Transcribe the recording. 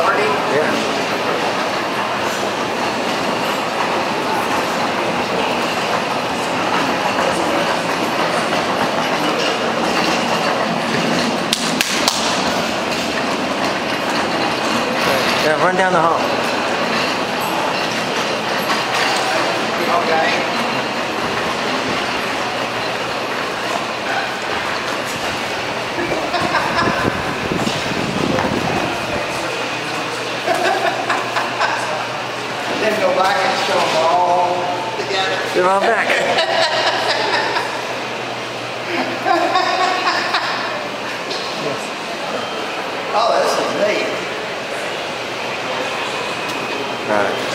starting? Yeah. Yeah, run down the hall. Okay. Then go back and show them all together. They're all back. Oh, this is neat. All right.